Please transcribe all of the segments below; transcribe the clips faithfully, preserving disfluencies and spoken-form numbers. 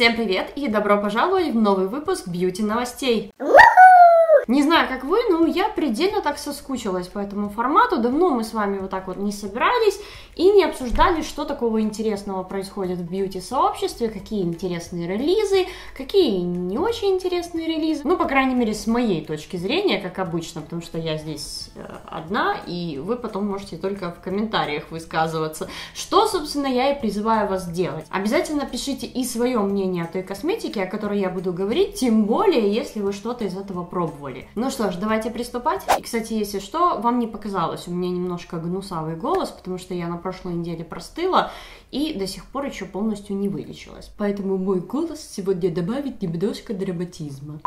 Всем привет и добро пожаловать в новый выпуск бьюти новостей. Не знаю, как вы, но я предельно так соскучилась по этому формату. Давно мы с вами вот так вот не собирались и не обсуждали, что такого интересного происходит в бьюти-сообществе, какие интересные релизы, какие не очень интересные релизы. Ну, по крайней мере, с моей точки зрения, как обычно, потому что я здесь одна, и вы потом можете только в комментариях высказываться, что, собственно, я и призываю вас делать. Обязательно пишите и свое мнение о той косметике, о которой я буду говорить, тем более, если вы что-то из этого пробовали. Ну что ж, давайте приступать. И, кстати, если что, вам не показалось, у меня немножко гнусавый голос, потому что я на прошлой неделе простыла и до сих пор еще полностью не вылечилась. Поэтому мой голос сегодня добавит немножко драматизма.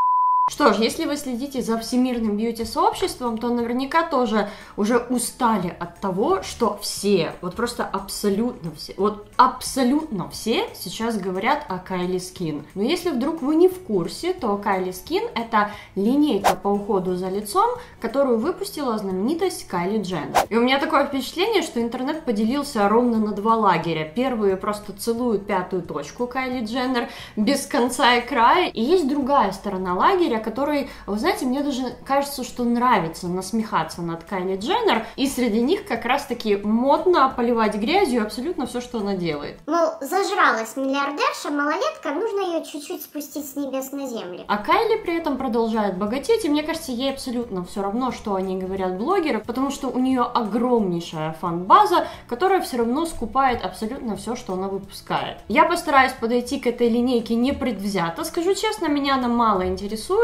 Что ж, если вы следите за всемирным бьюти-сообществом, то наверняка тоже уже устали от того, что все, вот просто абсолютно все, вот абсолютно все сейчас говорят о Kylie Skin. Но если вдруг вы не в курсе, то Kylie Skin – это линейка по уходу за лицом, которую выпустила знаменитость Кайли Дженнер. И у меня такое впечатление, что интернет поделился ровно на два лагеря. Первые просто целуют пятую точку Кайли Дженнер без конца и края. И есть другая сторона лагеря, который, вы знаете, мне даже кажется, что нравится насмехаться над Кайли Дженнер, и среди них как раз-таки модно поливать грязью абсолютно все, что она делает. Мол, зажралась миллиардерша, малолетка, нужно ее чуть-чуть спустить с небес на землю. А Кайли при этом продолжает богатеть, и мне кажется, ей абсолютно все равно, что они говорят блогеры, потому что у нее огромнейшая фан-база, которая все равно скупает абсолютно все, что она выпускает. Я постараюсь подойти к этой линейке непредвзято, скажу честно, меня она мало интересует,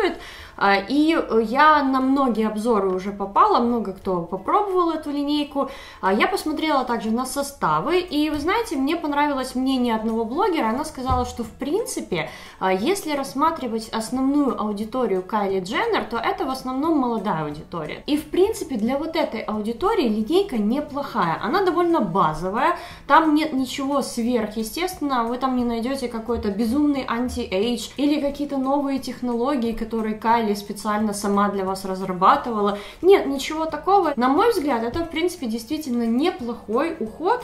и я на многие обзоры уже попала, много кто попробовал эту линейку. Я посмотрела также на составы, и вы знаете, мне понравилось мнение одного блогера, она сказала, что в принципе, если рассматривать основную аудиторию Кайли Дженнер, то это в основном молодая аудитория. И в принципе для вот этой аудитории линейка неплохая, она довольно базовая, там нет ничего сверхъестественного, вы там не найдете какой-то безумный анти-эйдж или какие-то новые технологии, которые который Кайли специально сама для вас разрабатывала. Нет, ничего такого. На мой взгляд, это, в принципе, действительно неплохой уход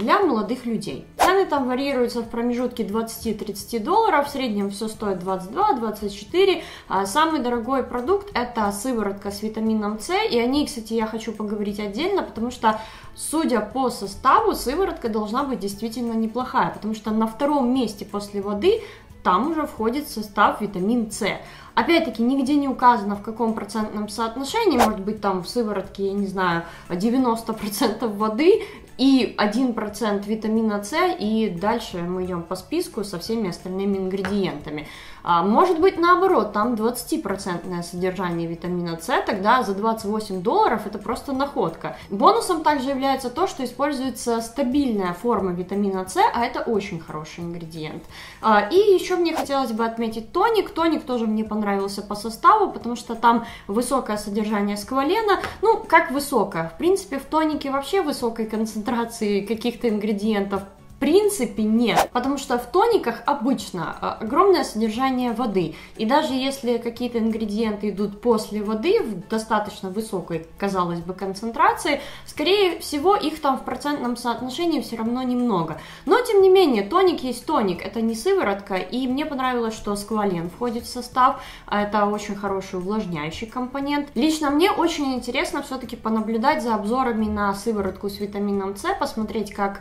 для молодых людей. Цены там варьируются в промежутке двадцати-тридцати долларов, в среднем все стоит двадцать два-двадцать четыре. Самый дорогой продукт это сыворотка с витамином С, и о ней, кстати, я хочу поговорить отдельно, потому что, судя по составу, сыворотка должна быть действительно неплохая, потому что на втором месте после воды там уже входит в состав витамин С. Опять-таки, нигде не указано, в каком процентном соотношении, может быть, там в сыворотке, я не знаю, девяносто процентов воды и один процент витамина С, и дальше мы идем по списку со всеми остальными ингредиентами. А может быть, наоборот, там двадцать процентов содержание витамина С, тогда за двадцать восемь долларов это просто находка. Бонусом также является то, что используется стабильная форма витамина С, а это очень хороший ингредиент. А, и еще мне хотелось бы отметить тоник. Тоник тоже мне понравился. Нравился по составу, потому что там высокое содержание сквалена, ну, как высокое, в принципе, в тонике вообще высокой концентрации каких-то ингредиентов в принципе нет, потому что в тониках обычно огромное содержание воды, и даже если какие-то ингредиенты идут после воды в достаточно высокой, казалось бы, концентрации, скорее всего их там в процентном соотношении все равно немного, но тем не менее тоник есть тоник, это не сыворотка, и мне понравилось, что сквален входит в состав, это очень хороший увлажняющий компонент. Лично мне очень интересно все-таки понаблюдать за обзорами на сыворотку с витамином С, посмотреть, как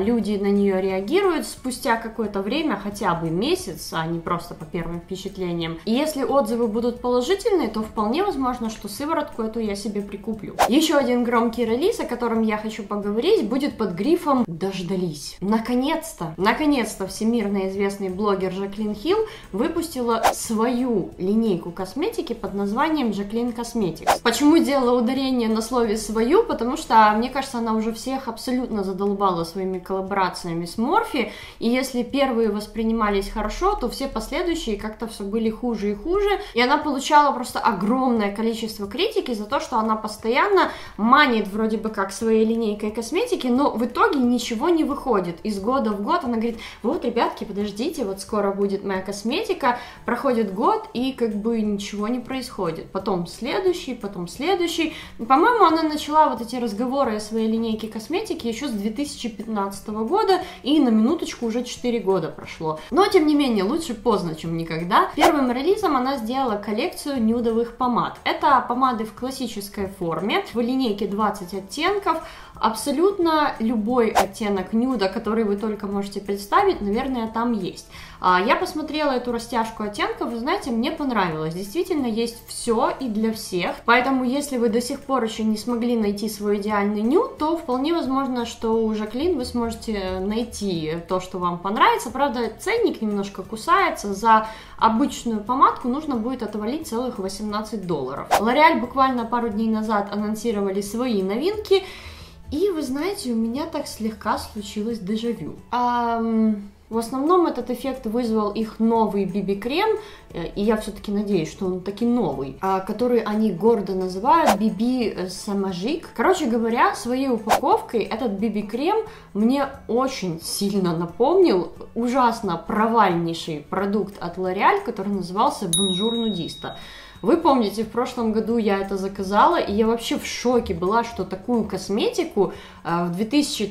люди на нее реагируют спустя какое-то время, хотя бы месяц, а не просто по первым впечатлениям. И если отзывы будут положительные, то вполне возможно, что сыворотку эту я себе прикуплю. Еще один громкий релиз, о котором я хочу поговорить, будет под грифом «Дождались». Наконец-то, наконец-то всемирно известный блогер Jaclyn Hill выпустила свою линейку косметики под названием Jaclyn Cosmetics. Почему делала ударение на слове «свою»? Потому что, мне кажется, она уже всех абсолютно задолбала своими коллаборациями с Морфи, и если первые воспринимались хорошо, то все последующие как-то все были хуже и хуже, и она получала просто огромное количество критики за то, что она постоянно манит вроде бы как своей линейкой косметики, но в итоге ничего не выходит. Из года в год она говорит: вот, ребятки, подождите, вот скоро будет моя косметика, проходит год, и как бы ничего не происходит. Потом следующий, потом следующий. По-моему, она начала вот эти разговоры о своей линейке косметики еще с две тысячи пятнадцатого года, года, и на минуточку уже четыре года прошло. Но, тем не менее, лучше поздно, чем никогда. Первым релизом она сделала коллекцию нюдовых помад. Это помады в классической форме, в линейке двадцать оттенков. Абсолютно любой оттенок нюда, который вы только можете представить, наверное, там есть. Я посмотрела эту растяжку оттенков, вы знаете, мне понравилось. Действительно, есть все и для всех. Поэтому, если вы до сих пор еще не смогли найти свой идеальный нюд, то вполне возможно, что у Jaclyn вы сможете найти то, что вам понравится. Правда, ценник немножко кусается. За обычную помадку нужно будет отвалить целых восемнадцать долларов. L'Oréal буквально пару дней назад анонсировали свои новинки. И, вы знаете, у меня так слегка случилось дежавю. Эм, в основном этот эффект вызвал их новый би би-крем, и я все-таки надеюсь, что он таки новый, который они гордо называют би би Magic. Короче говоря, своей упаковкой этот би би-крем мне очень сильно напомнил ужасно провальнейший продукт от L'Oréal, который назывался Бонжур Нудиста. Вы помните, в прошлом году я это заказала, и я вообще в шоке была, что такую косметику в две тысячи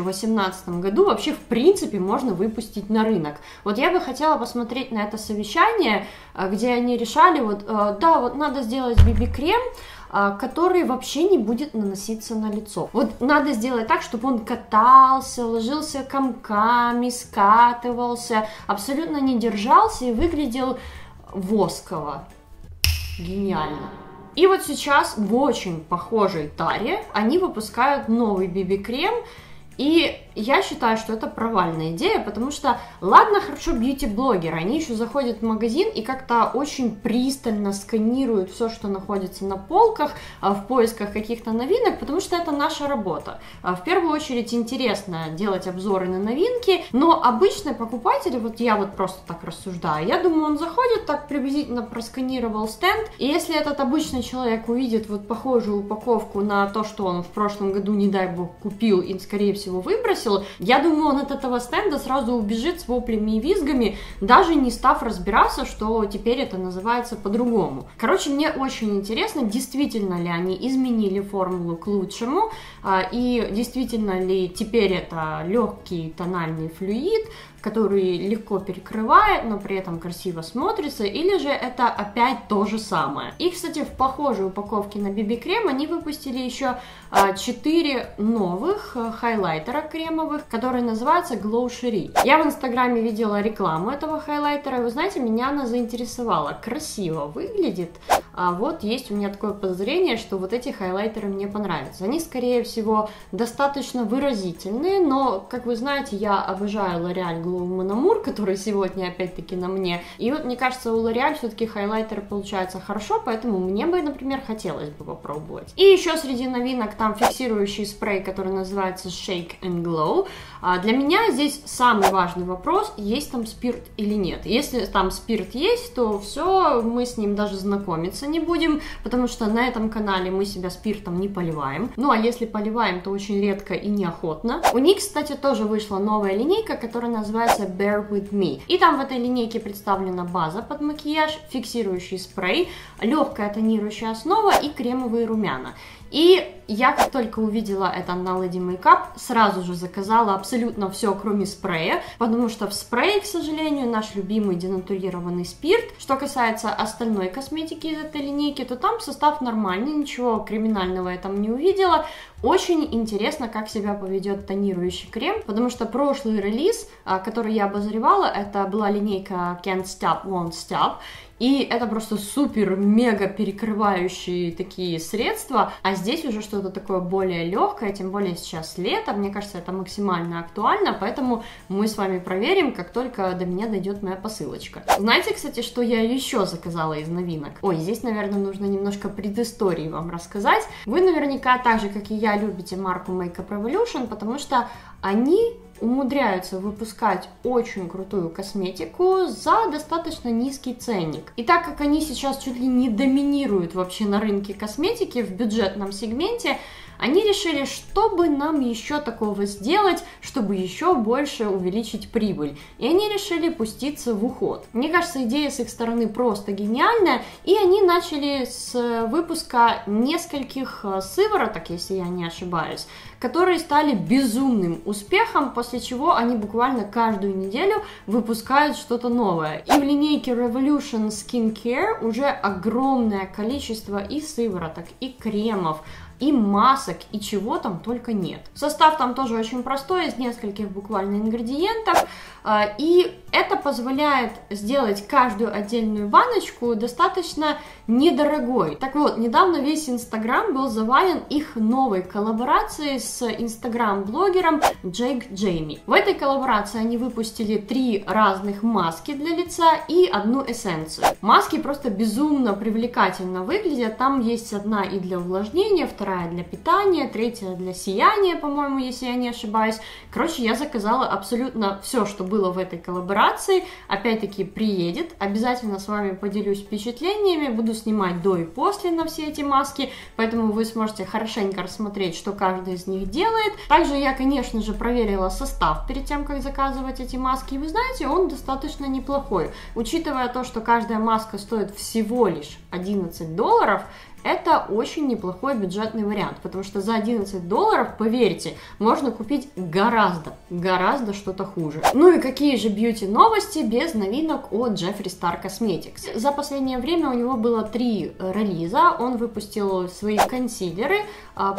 восемнадцатом году вообще в принципе можно выпустить на рынок. Вот я бы хотела посмотреть на это совещание, где они решали, вот да, вот надо сделать би би-крем, который вообще не будет наноситься на лицо. Вот надо сделать так, чтобы он катался, ложился комками, скатывался, абсолютно не держался и выглядел восково. Гениально. И вот сейчас в очень похожей таре они выпускают новый би би-крем, и я считаю, что это провальная идея, потому что, ладно, хорошо, бьюти-блогеры, они еще заходят в магазин и как-то очень пристально сканируют все, что находится на полках, в поисках каких-то новинок, потому что это наша работа. В первую очередь интересно делать обзоры на новинки, но обычный покупатель, вот я вот просто так рассуждаю, я думаю, он заходит, так приблизительно просканировал стенд, и если этот обычный человек увидит вот похожую упаковку на то, что он в прошлом году, не дай бог, купил и, скорее всего, выбросил, я думаю, он от этого стенда сразу убежит с воплями и визгами, даже не став разбираться, что теперь это называется по-другому. Короче, мне очень интересно, действительно ли они изменили формулу к лучшему, и действительно ли теперь это легкий тональный флюид, который легко перекрывает, но при этом красиво смотрится, или же это опять то же самое. И, кстати, в похожей упаковке на би би-крем они выпустили еще четыре новых хайлайтера кремовых, которые называются Glow Sherry. Я в инстаграме видела рекламу этого хайлайтера, и, вы знаете, меня она заинтересовала. Красиво выглядит, а вот есть у меня такое подозрение, что вот эти хайлайтеры мне понравятся. Они, скорее всего, достаточно выразительные, но, как вы знаете, я обожаю L'Oréal Glow Man Amour, который сегодня опять-таки на мне. И вот, мне кажется, у L'Oréal все-таки хайлайтеры получаются хорошо, поэтому мне бы, например, хотелось бы попробовать. И еще среди новинок там фиксирующий спрей, который называется Shake and Glow. А для меня здесь самый важный вопрос, есть там спирт или нет. Если там спирт есть, то все, мы с ним даже знакомиться не будем, потому что на этом канале мы себя спиртом не поливаем. Ну а если поливаем, то очень редко и неохотно. У них, кстати, тоже вышла новая линейка, которая называется Bear With Me. И там в этой линейке представлена база под макияж, фиксирующий спрей, легкая тонирующая основа и кремовые румяна. И я, как только увидела это на Lady Makeup, сразу же заказала абсолютно все, кроме спрея, потому что в спрее, к сожалению, наш любимый денатурированный спирт. Что касается остальной косметики из этой линейки, то там состав нормальный, ничего криминального я там не увидела. Очень интересно, как себя поведет тонирующий крем, потому что прошлый релиз, который я обозревала, это была линейка Can't Stop, Won't Stop, и это просто супер-мега перекрывающие такие средства, а здесь уже что-то такое более легкое, тем более сейчас лето, мне кажется, это максимально актуально, поэтому мы с вами проверим, как только до меня дойдет моя посылочка. Знаете, кстати, что я еще заказала из новинок? Ой, здесь, наверное, нужно немножко предыстории вам рассказать. Вы наверняка, так же, как и я, любите марку Makeup Revolution, потому что они умудряются выпускать очень крутую косметику за достаточно низкий ценник. И так как они сейчас чуть ли не доминируют вообще на рынке косметики в бюджетном сегменте, Они решили, что бы нам еще такого сделать, чтобы еще больше увеличить прибыль. И они решили пуститься в уход. Мне кажется, идея с их стороны просто гениальная. И они начали с выпуска нескольких сывороток, если я не ошибаюсь, которые стали безумным успехом, после чего они буквально каждую неделю выпускают что-то новое. И в линейке Revolution Skincare уже огромное количество и сывороток, и кремов, и масок, и чего там только нет. Состав там тоже очень простой, из нескольких буквально ингредиентов, и это позволяет сделать каждую отдельную баночку достаточно недорогой. Так вот, недавно весь Инстаграм был завален их новой коллаборацией с Инстаграм-блогером Джейк Джейми. В этой коллаборации они выпустили три разных маски для лица и одну эссенцию. Маски просто безумно привлекательно выглядят, там есть одна и для увлажнения, вторая для питания, третья для сияния, по-моему, если я не ошибаюсь. Короче, я заказала абсолютно все, что было в этой коллаборации. Опять-таки приедет, обязательно с вами поделюсь впечатлениями, буду снимать до и после на все эти маски, поэтому вы сможете хорошенько рассмотреть, что каждый из них делает. Также я, конечно же, проверила состав перед тем, как заказывать эти маски, и вы знаете, он достаточно неплохой. Учитывая то, что каждая маска стоит всего лишь одиннадцать долларов, это очень неплохой бюджетный вариант, потому что за одиннадцать долларов, поверьте, можно купить гораздо, гораздо что-то хуже. Ну и какие же бьюти-новости без новинок от Jeffree Star Cosmetics. За последнее время у него было три релиза, он выпустил свои консилеры,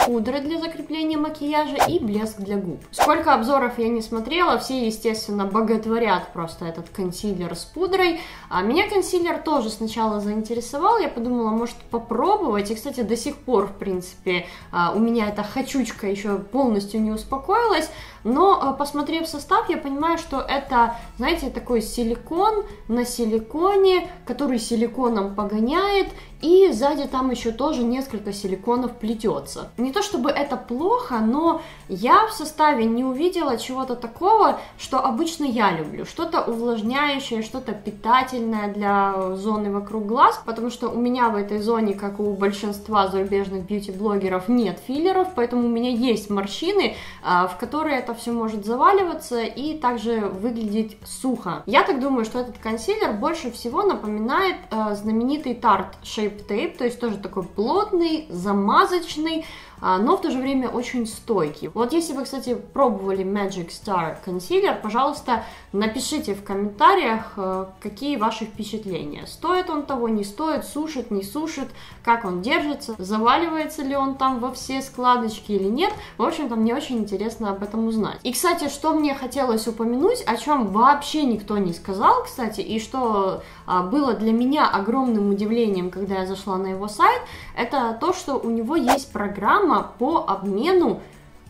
пудры для закрепления макияжа и блеск для губ. Сколько обзоров я не смотрела, все, естественно, боготворят просто этот консилер с пудрой. Меня консилер тоже сначала заинтересовал, я подумала, может попробовать. И, кстати, до сих пор, в принципе, у меня эта хочучка еще полностью не успокоилась, но, посмотрев состав, я понимаю, что это, знаете, такой силикон на силиконе, который силиконом погоняет, и сзади там еще тоже несколько силиконов плетется. Не то чтобы это плохо, но я в составе не увидела чего-то такого, что обычно я люблю. Что-то увлажняющее, что-то питательное для зоны вокруг глаз, потому что у меня в этой зоне, как у большинства зарубежных бьюти-блогеров, нет филлеров, поэтому у меня есть морщины, в которые это все может заваливаться и также выглядеть сухо. Я так думаю, что этот консилер больше всего напоминает знаменитый Tarte Shape Tape, то есть тоже такой плотный, замазочный, но в то же время очень стойкий. Вот если вы, кстати, пробовали Magic Star Concealer, пожалуйста, напишите в комментариях, какие ваши впечатления. Стоит он того, не стоит, сушит, не сушит, как он держится, заваливается ли он там во все складочки или нет. В общем-то, мне очень интересно об этом узнать. И, кстати, что мне хотелось упомянуть, о чем вообще никто не сказал, кстати, и что было для меня огромным удивлением, когда я зашла на его сайт, это то, что у него есть программа по обмену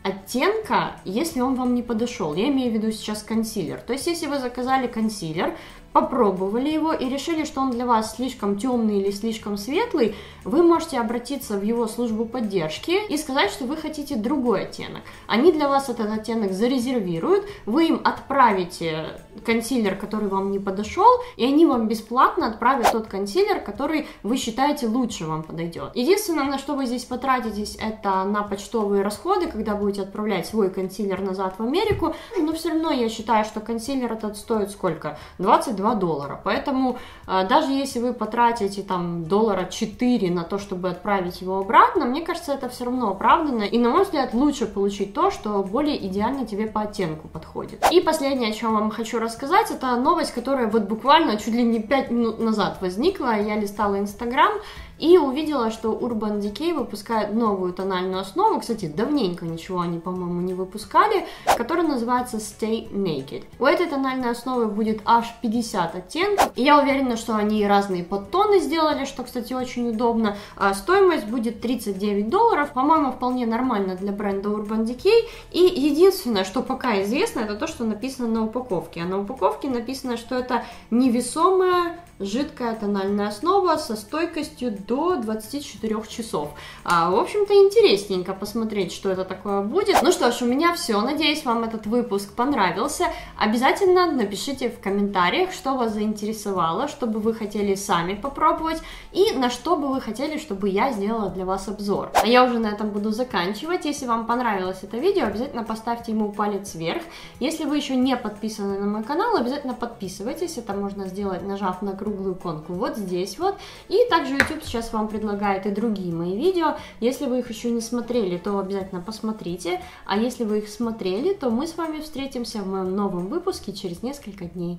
оттенка, если он вам не подошел. Я имею в виду сейчас консилер. То есть, если вы заказали консилер, попробовали его и решили, что он для вас слишком темный или слишком светлый, вы можете обратиться в его службу поддержки и сказать, что вы хотите другой оттенок. Они для вас этот оттенок зарезервируют, вы им отправите консилер, который вам не подошел, и они вам бесплатно отправят тот консилер, который вы считаете лучше вам подойдет. Единственное, на что вы здесь потратитесь, это на почтовые расходы, когда будете отправлять свой консилер назад в Америку, но все равно я считаю, что консилер этот стоит сколько? двадцать два доллара. Поэтому даже если вы потратите там доллара четыре на то, чтобы отправить его обратно, мне кажется, это все равно оправданно. И, на мой взгляд, лучше получить то, что более идеально тебе по оттенку подходит. И последнее, о чем вам хочу рассказать, это новость, которая вот буквально чуть ли не пять минут назад возникла. Я листала Инстаграм и увидела, что Urban Decay выпускает новую тональную основу. Кстати, давненько ничего они, по-моему, не выпускали, которая называется Stay Naked. У этой тональной основы будет аж пятьдесят оттенков. И я уверена, что они разные подтоны сделали, что, кстати, очень удобно. А стоимость будет тридцать девять долларов. По-моему, вполне нормально для бренда Urban Decay. И единственное, что пока известно, это то, что написано на упаковке. А на упаковке написано, что это невесомая жидкая тональная основа со стойкостью до двадцати четырёх часов. А, в общем-то, интересненько посмотреть, что это такое будет. Ну что ж, у меня все. Надеюсь, вам этот выпуск понравился. Обязательно напишите в комментариях, что вас заинтересовало, что бы вы хотели сами попробовать и на что бы вы хотели, чтобы я сделала для вас обзор. А я уже на этом буду заканчивать. Если вам понравилось это видео, обязательно поставьте ему палец вверх. Если вы еще не подписаны на мой канал, обязательно подписывайтесь. Это можно сделать, нажав на круг круглую иконку вот здесь вот. И также YouTube сейчас вам предлагает и другие мои видео. Если вы их еще не смотрели, то обязательно посмотрите. А если вы их смотрели, то мы с вами встретимся в моем новом выпуске через несколько дней.